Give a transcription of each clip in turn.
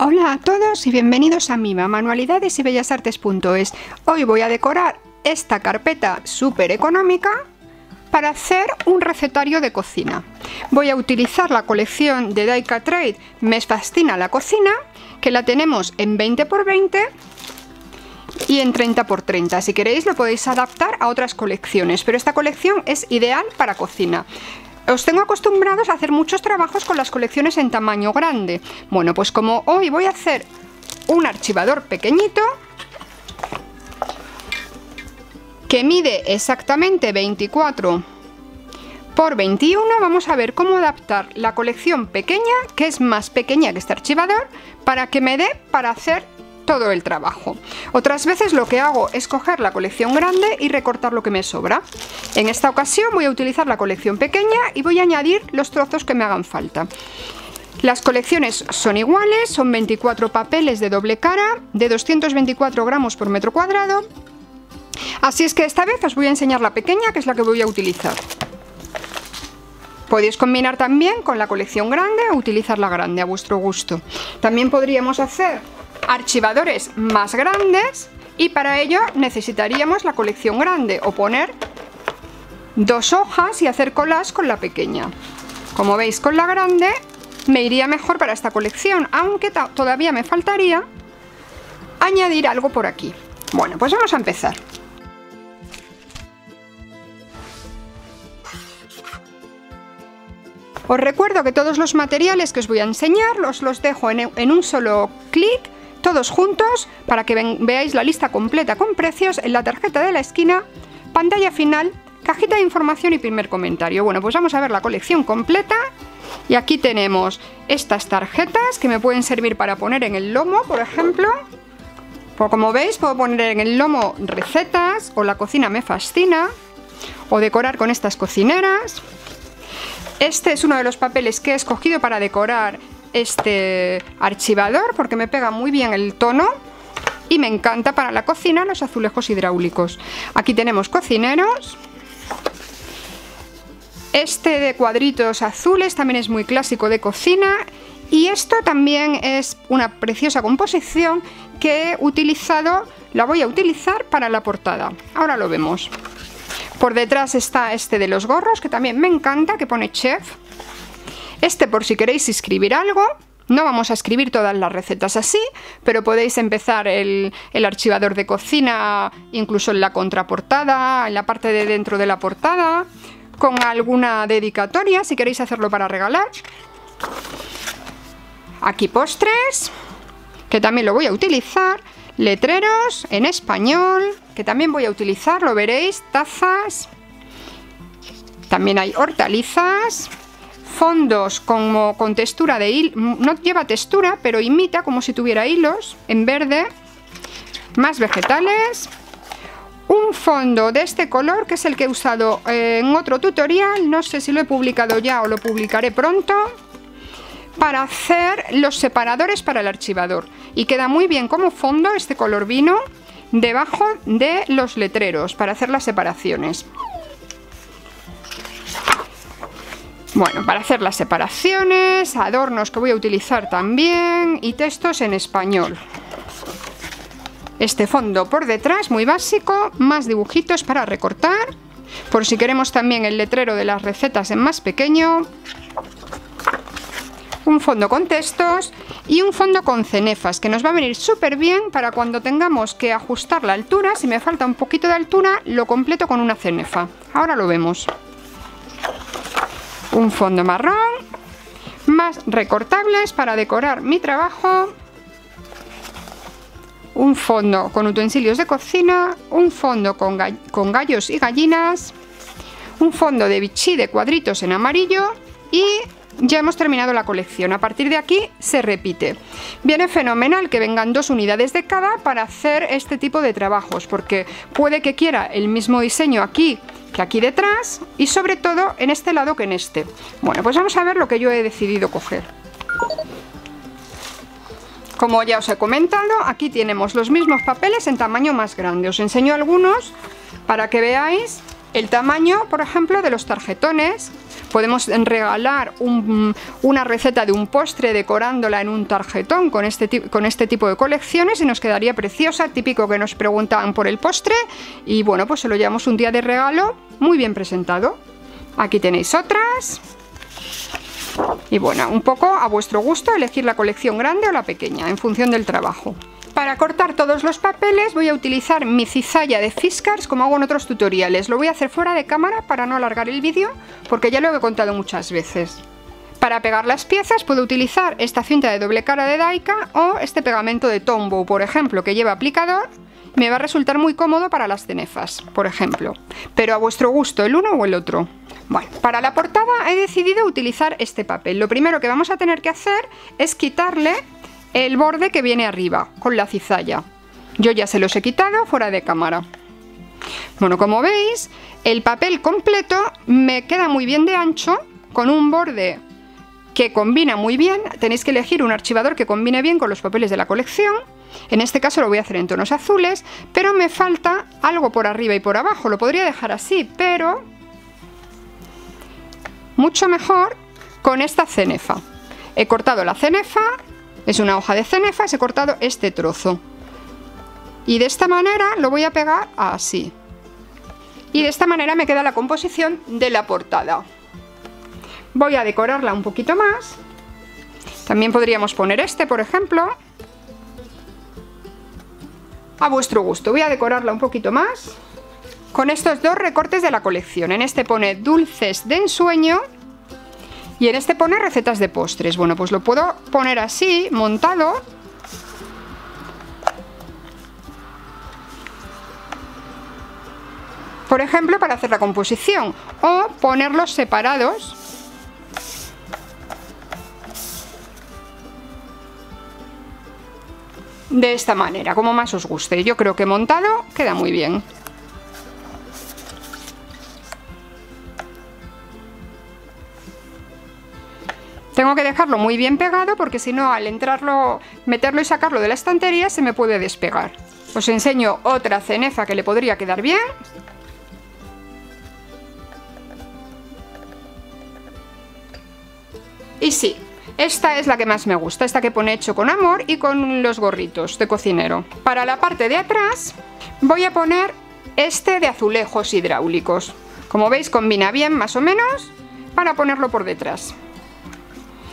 Hola a todos y bienvenidos a MIMA, manualidadesybellasartes.es. Hoy voy a decorar esta carpeta súper económica para hacer un recetario de cocina. Voy a utilizar la colección de Dayka Trade, Me fascina la cocina, que la tenemos en 20×20 y en 30×30. Si queréis lo podéis adaptar a otras colecciones, pero esta colección es ideal para cocina. Os tengo acostumbrados a hacer muchos trabajos con las colecciones en tamaño grande. Bueno, pues como hoy voy a hacer un archivador pequeñito que mide exactamente 24×21, vamos a ver cómo adaptar la colección pequeña, que es más pequeña que este archivador, para que me dé para hacer todo el trabajo. Otras veces lo que hago es coger la colección grande y recortar lo que me sobra. En esta ocasión voy a utilizar la colección pequeña y voy a añadir los trozos que me hagan falta. Las colecciones son iguales, son 24 papeles de doble cara de 224 gramos por metro cuadrado. Así es que esta vez os voy a enseñar la pequeña, que es la que voy a utilizar. Podéis combinar también con la colección grande o utilizar la grande a vuestro gusto. También podríamos hacer archivadores más grandes y para ello necesitaríamos la colección grande o poner dos hojas y hacer colas con la pequeña. Como veis, con la grande me iría mejor para esta colección, aunque todavía me faltaría añadir algo por aquí. Bueno, pues vamos a empezar. Os recuerdo que todos los materiales que os voy a enseñar los dejo en un solo clic, todos juntos, para que veáis la lista completa con precios en la tarjeta de la esquina, pantalla final, cajita de información y primer comentario. Bueno, pues vamos a ver la colección completa y aquí tenemos estas tarjetas que me pueden servir para poner en el lomo, por ejemplo. Como veis, puedo poner en el lomo recetas o la cocina me fascina o decorar con estas cocineras. Este es uno de los papeles que he escogido para decorar este archivador porque me pega muy bien el tono y me encanta para la cocina los azulejos hidráulicos. Aquí tenemos cocineros. Este de cuadritos azules también es muy clásico de cocina y esto también es una preciosa composición que he utilizado, la voy a utilizar para la portada. Ahora lo vemos. Por detrás está este de los gorros que también me encanta, que pone chef. Este por si queréis escribir algo. No vamos a escribir todas las recetas así, pero podéis empezar el archivador de cocina, incluso en la contraportada, en la parte de dentro de la portada, con alguna dedicatoria, si queréis hacerlo para regalar. Aquí postres, que también lo voy a utilizar. Letreros en español, que también voy a utilizar, lo veréis. Tazas. También hay hortalizas. Fondos como con textura de hilo, no lleva textura, pero imita como si tuviera hilos, en verde. Más vegetales. Un fondo de este color, que es el que he usado en otro tutorial, no sé si lo he publicado ya o lo publicaré pronto, para hacer los separadores para el archivador. Y queda muy bien como fondo este color vino debajo de los letreros para hacer las separaciones. Bueno, para hacer las separaciones, adornos que voy a utilizar también y textos en español. Este fondo por detrás, muy básico, más dibujitos para recortar, por si queremos también el letrero de las recetas en más pequeño. Un fondo con textos y un fondo con cenefas, que nos va a venir súper bien para cuando tengamos que ajustar la altura. Si me falta un poquito de altura, lo completo con una cenefa. Ahora lo vemos. Un fondo marrón, más recortables para decorar mi trabajo. Un fondo con utensilios de cocina, un fondo con gallos y gallinas, un fondo de bichí de cuadritos en amarillo y... ya hemos terminado la colección. A partir de aquí se repite. Viene fenomenal que vengan dos unidades de cada para hacer este tipo de trabajos, porque puede que quiera el mismo diseño aquí que aquí detrás y sobre todo en este lado que en este. Bueno, pues vamos a ver lo que yo he decidido coger. Como ya os he comentado, aquí tenemos los mismos papeles en tamaño más grande. Os enseño algunos para que veáis el tamaño, por ejemplo, de los tarjetones. Podemos regalar una receta de un postre decorándola en un tarjetón con este tipo de colecciones y nos quedaría preciosa. Típico que nos preguntaban por el postre y bueno, pues se lo llevamos un día de regalo muy bien presentado. Aquí tenéis otras. Y bueno, un poco a vuestro gusto elegir la colección grande o la pequeña en función del trabajo. Para cortar todos los papeles voy a utilizar mi cizalla de Fiskars, como hago en otros tutoriales. Lo voy a hacer fuera de cámara para no alargar el vídeo, porque ya lo he contado muchas veces. Para pegar las piezas puedo utilizar esta cinta de doble cara de Dayka o este pegamento de Tombow, por ejemplo, que lleva aplicador. Me va a resultar muy cómodo para las cenefas, por ejemplo, pero a vuestro gusto, el uno o el otro. Bueno, para la portada he decidido utilizar este papel. Lo primero que vamos a tener que hacer es quitarle el borde que viene arriba con la cizalla. Yo ya se los he quitado fuera de cámara. Bueno, como veis, el papel completo me queda muy bien de ancho, con un borde que combina muy bien. Tenéis que elegir un archivador que combine bien con los papeles de la colección. En este caso lo voy a hacer en tonos azules, pero me falta algo por arriba y por abajo. Lo podría dejar así, pero mucho mejor con esta cenefa. He cortado la cenefa, es una hoja de cenefas, he cortado este trozo. Y de esta manera lo voy a pegar así. Y de esta manera me queda la composición de la portada. Voy a decorarla un poquito más. También podríamos poner este, por ejemplo. A vuestro gusto, voy a decorarla un poquito más con estos dos recortes de la colección. En este pone dulces de ensueño y en este pone recetas de postres. Bueno, pues lo puedo poner así, montado, por ejemplo, para hacer la composición, o ponerlos separados. De esta manera, como más os guste. Yo creo que montado queda muy bien. Tengo que dejarlo muy bien pegado porque si no, al meterlo y sacarlo de la estantería se me puede despegar. Os enseño otra cenefa que le podría quedar bien. Y sí, esta es la que más me gusta, esta que pone hecho con amor y con los gorritos de cocinero. Para la parte de atrás voy a poner este de azulejos hidráulicos. Como veis, combina bien más o menos para ponerlo por detrás.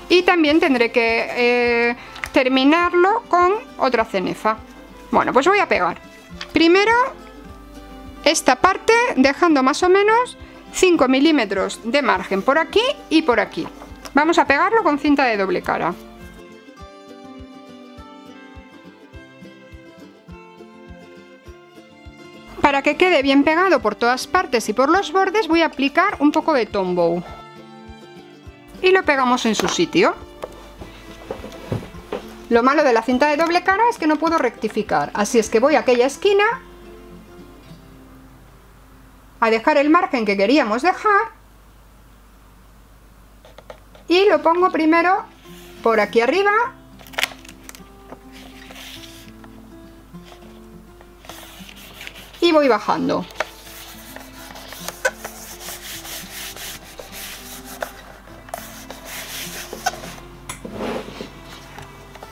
Y también tendré que terminarlo con otra cenefa. Bueno, pues voy a pegar primero esta parte dejando más o menos 5 milímetros de margen por aquí y por aquí. Vamos a pegarlo con cinta de doble cara. Para que quede bien pegado por todas partes y por los bordes voy a aplicar un poco de Tombow. Y lo pegamos en su sitio. Lo malo de la cinta de doble cara es que no puedo rectificar, así es que voy a aquella esquina a dejar el margen que queríamos dejar. Y lo pongo primero por aquí arriba. Y voy bajando.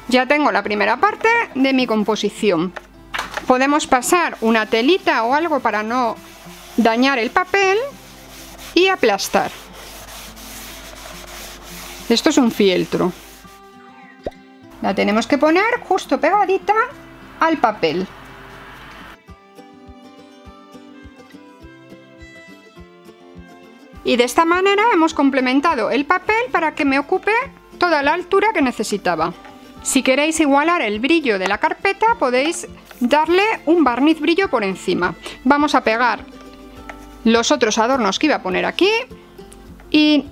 Ya tengo la primera parte de mi composición. Podemos pasar una telita o algo para no dañar el papel y aplastar. Esto es un fieltro. La tenemos que poner justo pegadita al papel. Y de esta manera hemos complementado el papel para que me ocupe toda la altura que necesitaba. Si queréis igualar el brillo de la carpeta, podéis darle un barniz brillo por encima. Vamos a pegar los otros adornos que iba a poner aquí y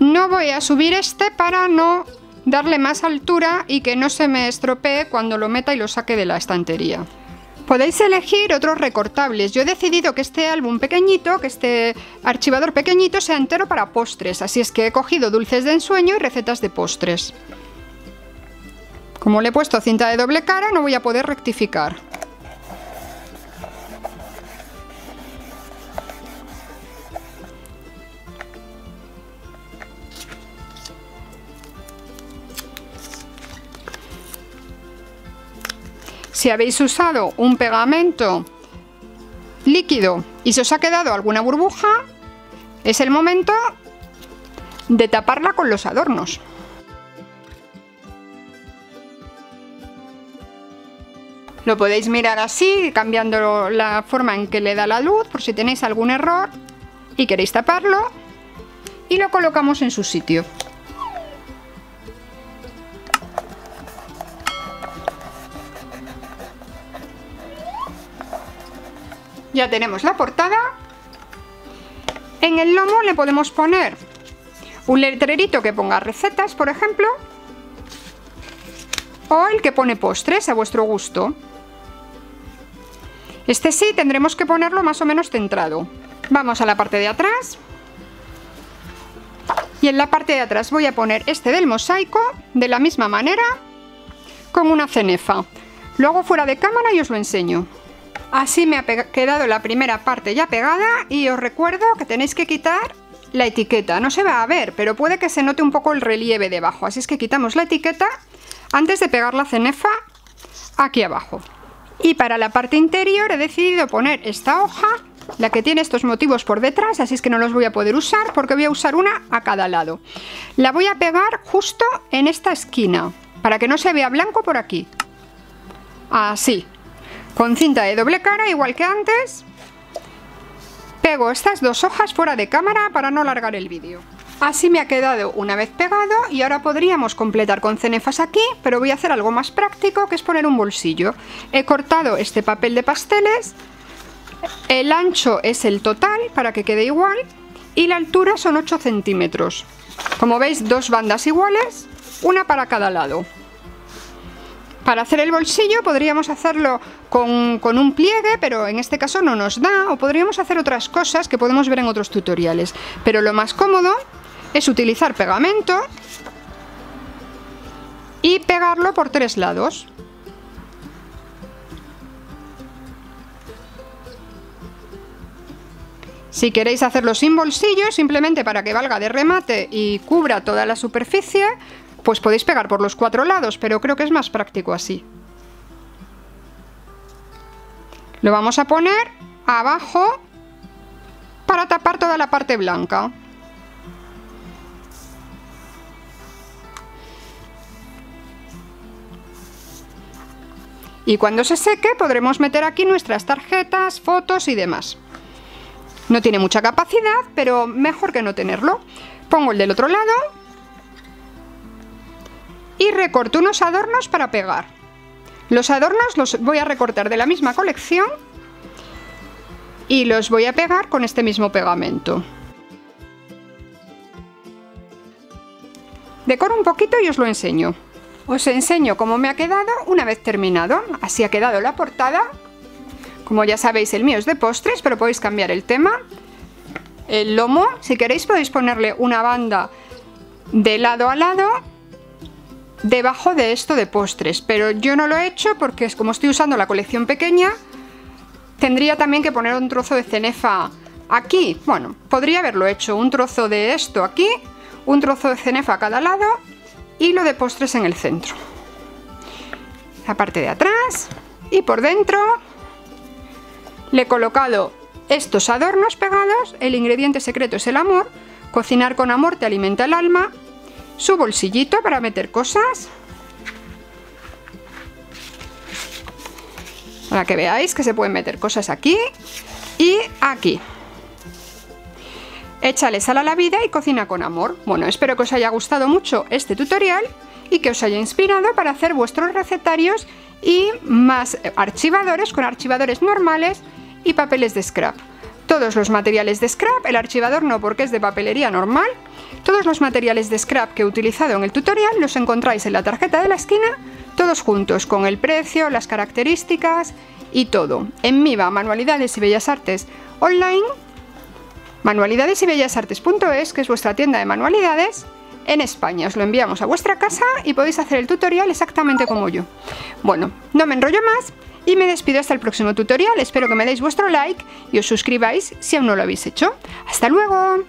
no voy a subir este para no darle más altura y que no se me estropee cuando lo meta y lo saque de la estantería. Podéis elegir otros recortables. Yo he decidido que este álbum pequeñito, que este archivador pequeñito sea entero para postres. Así es que he cogido dulces de ensueño y recetas de postres. Como le he puesto cinta de doble cara, no voy a poder rectificar. Si habéis usado un pegamento líquido y se os ha quedado alguna burbuja, es el momento de taparla con los adornos. Lo podéis mirar así, cambiando la forma en que le da la luz, por si tenéis algún error y queréis taparlo, y lo colocamos en su sitio. Ya tenemos la portada. En el lomo le podemos poner un letrerito que ponga recetas, por ejemplo, o el que pone postres, a vuestro gusto. Este sí tendremos que ponerlo más o menos centrado. Vamos a la parte de atrás. Y en la parte de atrás voy a poner este del mosaico, de la misma manera, con una cenefa. Lo hago fuera de cámara y os lo enseño. Así me ha quedado la primera parte ya pegada, y os recuerdo que tenéis que quitar la etiqueta. No se va a ver, pero puede que se note un poco el relieve debajo. Así es que quitamos la etiqueta antes de pegar la cenefa aquí abajo. Y para la parte interior he decidido poner esta hoja, la que tiene estos motivos por detrás, así es que no los voy a poder usar porque voy a usar una a cada lado. La voy a pegar justo en esta esquina, para que no se vea blanco por aquí. Así, con cinta de doble cara, igual que antes. Pego estas dos hojas fuera de cámara para no alargar el vídeo. Así me ha quedado una vez pegado, y ahora podríamos completar con cenefas aquí, pero voy a hacer algo más práctico, que es poner un bolsillo. He cortado este papel de pasteles, el ancho es el total para que quede igual, y la altura son 8 centímetros. Como veis, dos bandas iguales, una para cada lado. Para hacer el bolsillo podríamos hacerlo con un pliegue, pero en este caso no nos da, o podríamos hacer otras cosas que podemos ver en otros tutoriales. Pero lo más cómodo es utilizar pegamento y pegarlo por tres lados. Si queréis hacerlo sin bolsillo, simplemente para que valga de remate y cubra toda la superficie, pues podéis pegar por los cuatro lados, pero creo que es más práctico así. Lo vamos a poner abajo para tapar toda la parte blanca. Y cuando se seque podremos meter aquí nuestras tarjetas, fotos y demás. No tiene mucha capacidad, pero mejor que no tenerlo. Pongo el del otro lado y recorto unos adornos para pegar. Los adornos los voy a recortar de la misma colección y los voy a pegar con este mismo pegamento. Decoro un poquito y os lo enseño. Os enseño cómo me ha quedado una vez terminado. Así ha quedado la portada. Como ya sabéis, el mío es de postres, pero podéis cambiar el tema. El lomo, si queréis, podéis ponerle una banda de lado a lado debajo de esto de postres, pero yo no lo he hecho porque, como estoy usando la colección pequeña, tendría también que poner un trozo de cenefa aquí. Bueno, podría haberlo hecho, un trozo de esto aquí, un trozo de cenefa a cada lado y lo de postres en el centro. La parte de atrás, y por dentro le he colocado estos adornos pegados. El ingrediente secreto es el amor. Cocinar con amor te alimenta el alma. Su bolsillito para meter cosas, para que veáis que se pueden meter cosas aquí y aquí. Échale sal a la vida y cocina con amor. Bueno, espero que os haya gustado mucho este tutorial y que os haya inspirado para hacer vuestros recetarios y más archivadores, con archivadores normales y papeles de scrap. Todos los materiales de scrap, el archivador no porque es de papelería normal, todos los materiales de scrap que he utilizado en el tutorial los encontráis en la tarjeta de la esquina, todos juntos, con el precio, las características y todo. En MYBA, Manualidades y Bellas Artes Online, manualidadesybellasartes.es, que es vuestra tienda de manualidades en España. Os lo enviamos a vuestra casa y podéis hacer el tutorial exactamente como yo. Bueno, no me enrollo más y me despido hasta el próximo tutorial. Espero que me deis vuestro like y os suscribáis si aún no lo habéis hecho. ¡Hasta luego!